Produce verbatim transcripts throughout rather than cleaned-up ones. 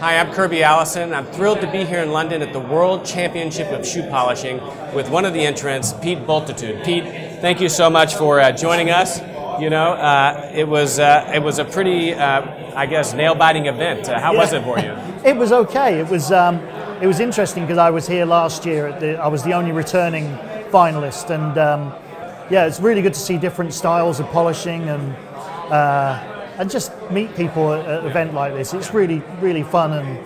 Hi, I'm Kirby Allison. I'm thrilled to be here in London at the World Championship of Shoe Polishing with one of the entrants, Pete Bultitude. Pete, thank you so much for uh, joining us. You know, uh, it was uh, it was a pretty, uh, I guess, nail-biting event. Uh, how yeah. was it for you? It was okay. It was um, it was interesting because I was here last year. At the, I was the only returning finalist, and um, yeah, it's really good to see different styles of polishing and. Uh, and just meet people at an event like this. It's really, really fun, and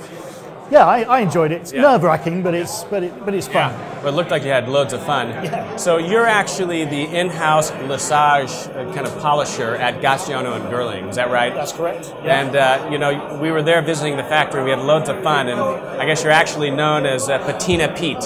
yeah, I, I enjoyed it. It's yeah. nerve-wracking, but it's but it but it's fun. Yeah. Well, it looked like you had loads of fun. Yeah. So you're actually the in-house Lesage kind of polisher at Gaziano and Girling, is that right? That's correct. Yeah. And uh, you know, we were there visiting the factory. We had loads of fun, and I guess you're actually known as uh, Patina Pete,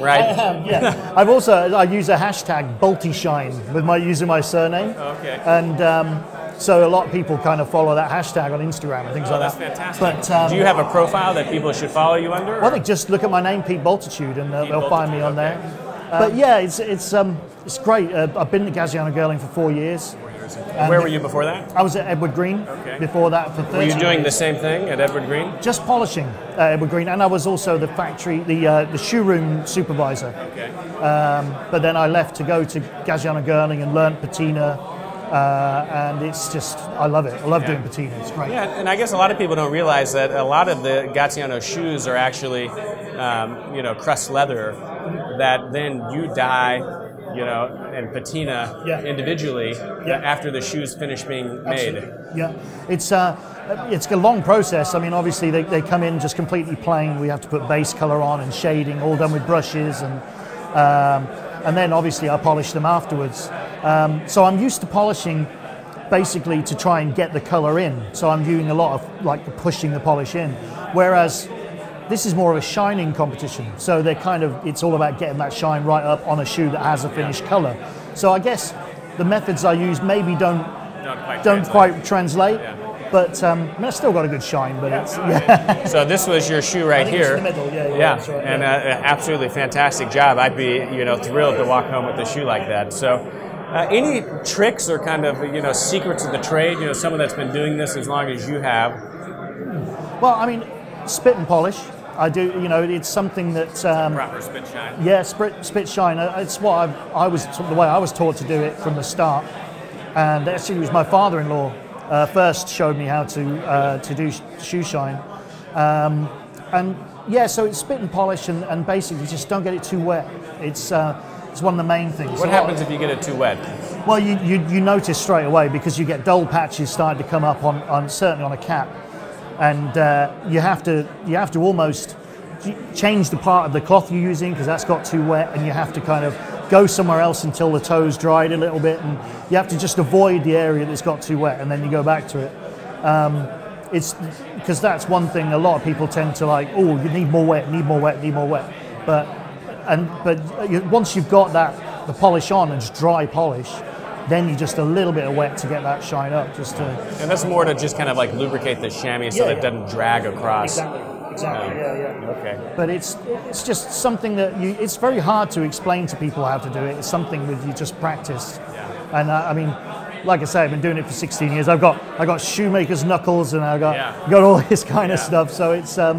right? I am. Yeah. I've also I use a hashtag Bultishine with my using my surname. Okay. And. Um, So a lot of people kind of follow that hashtag on Instagram and things oh, like that's that. That's fantastic. But, um, do you have a profile that people should follow you under? Well, they just look at my name, Pete Bultitude, and uh, Pete they'll Bultitude, find me on okay. there. Um, but yeah, it's it's um, it's great. Uh, I've been at Gaziano and Girling for four years. Four years. And where were you before that? I was at Edward Green. Okay. Before that, for thirty. Were you doing the same thing at Edward Green? Just polishing uh, Edward Green, and I was also the factory, the uh, the shoe room supervisor. Okay. Um, but then I left to go to Gaziano and Girling and learn patina. Uh, and it's just, I love it. I love yeah. doing patina. It's great. Yeah, and I guess a lot of people don't realize that a lot of the Gaziano shoes are actually, um, you know, crust leather that then you dye, you know, and patina yeah. individually yeah. after the shoes finish being made. Absolutely. Yeah, it's uh, it's a long process. I mean, obviously they they come in just completely plain. We have to put base color on and shading, all done with brushes and. Um, And then obviously I polish them afterwards. Um, so I'm used to polishing basically to try and get the color in. So I'm doing a lot of like pushing the polish in. Whereas this is more of a shining competition. So they're kind of, it's all about getting that shine right up on a shoe that has a finished color. So I guess the methods I use maybe don't, don't quite don't translate. Quite translate. Yeah. But um, I mean, it's still got a good shine, but yeah, it's... Yeah. So this was your shoe right I think here. It's in the middle, yeah. Yeah, yeah. Right, and yeah. Uh, absolutely fantastic job. I'd be, you know, thrilled to walk home with a shoe like that. So uh, any tricks or kind of, you know, secrets of the trade? You know, someone that's been doing this as long as you have. Well, I mean, spit and polish. I do, you know, it's something that... Um, proper spit shine. Yeah, spit, spit shine. It's what I've, I was, the way I was taught to do it from the start. And actually it was my father-in-law Uh, first showed me how to uh, to do sh shoe shine, um, and yeah, so it's spit and polish, and, and basically just don't get it too wet. It's uh, it's one of the main things. What happens if you get it too wet? Well, you, you you notice straight away because you get dull patches starting to come up on, on certainly on a cap, and uh, you have to you have to almost change the part of the cloth you're using because that's got too wet, and you have to kind of go somewhere else until the toes dried a little bit, and you have to just avoid the area that's got too wet, and then you go back to it. Um, it's because that's one thing a lot of people tend to like. Oh, you need more wet, need more wet, need more wet. But and but you, once you've got that the polish on and just dry polish, then you just a little bit of wet to get that shine up. Just to and that's more to just kind of like lubricate the chamois so yeah, that it doesn't drag across. Exactly. Exactly. Yeah, yeah, yeah. Okay. But it's it's just something that you. It's very hard to explain to people how to do it. It's something that you just practice. Yeah. And uh, I mean, like I say, I've been doing it for sixteen years. I've got I got shoemaker's knuckles, and I got yeah. got all this kind yeah. of stuff. So it's um,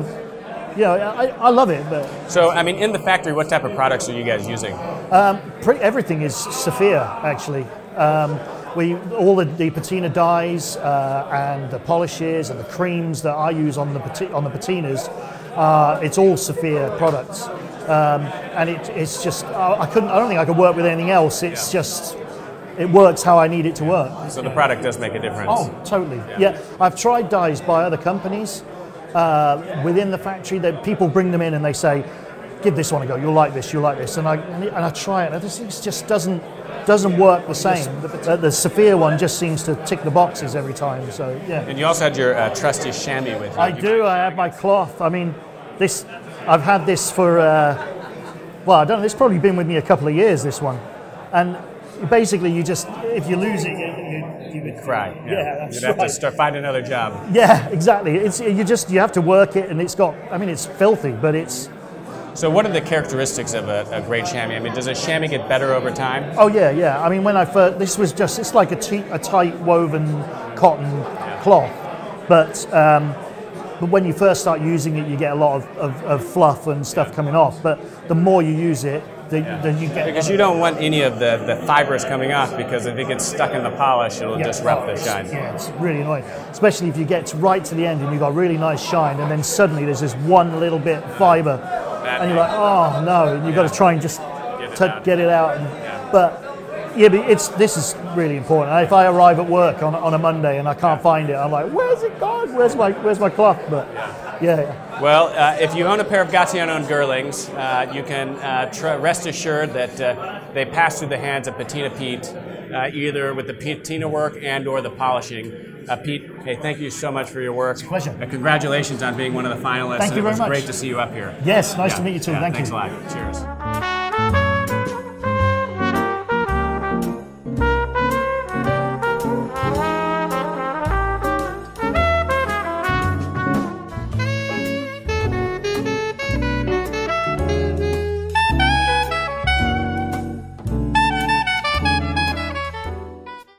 you know, I, I love it. But so I mean, in the factory, what type of products are you guys using? Um, pretty, everything is Saphir actually. Um, We, all the, the patina dyes uh, and the polishes and the creams that I use on the on the patinas, uh, it's all Saphir products, um, and it, it's just I, I couldn't. I don't think I could work with anything else. It's yeah. just it works how I need it to work. So the product does make a difference. Oh, totally. Yeah, yeah. I've tried dyes by other companies uh, within the factory. That people bring them in and they say, "Give this one a go. You'll like this. You'll like this." And I and I try it. And this it just doesn't. doesn't work the same. The, the Saphir one just seems to tick the boxes every time, so yeah. And you also had your uh, trusty chamois with you. I do, I have my cloth. I mean, this, I've had this for, uh, well, I don't know, it's probably been with me a couple of years, this one. And basically you just, if you lose it, you, you, you would cry. Yeah, yeah that's You'd have right. to start, find another job. Yeah, exactly. It's, you just, you have to work it, and it's got, I mean, it's filthy, but it's, so what are the characteristics of a, a great chamois? I mean, does a chamois get better over time? Oh yeah, yeah. I mean, when I first, this was just, it's like a, a tight woven cotton yeah. cloth, but um, But when you first start using it, you get a lot of, of, of fluff and stuff coming off. But the more you use it, the, yeah. then you get... Because you don't want any of the, the fibers coming off, because if it gets stuck in the polish, it'll yeah, disrupt the shine. Yeah, it's really annoying. Especially if you get right to the end and you've got a really nice shine, and then suddenly there's this one little bit of fiber. That and you're like, oh, no. And you've yeah. got to try and just get it, get it out. And, yeah. But... Yeah, but it's, this is really important. If I arrive at work on, on a Monday and I can't find it, I'm like, where's it gone? Where's my, where's my cloth? But yeah. yeah. Well, uh, if you own a pair of Gaziano and Girlings, uh, you can uh, tr rest assured that uh, they pass through the hands of Patina Pete, uh, either with the patina work and or the polishing. Uh, Pete, hey, thank you so much for your work. It's a pleasure. And congratulations on being one of the finalists. Thank you very much. It was great to see you up here. Yes, nice yeah. to meet you too. Yeah, thank thanks you. Thanks a lot. Cheers.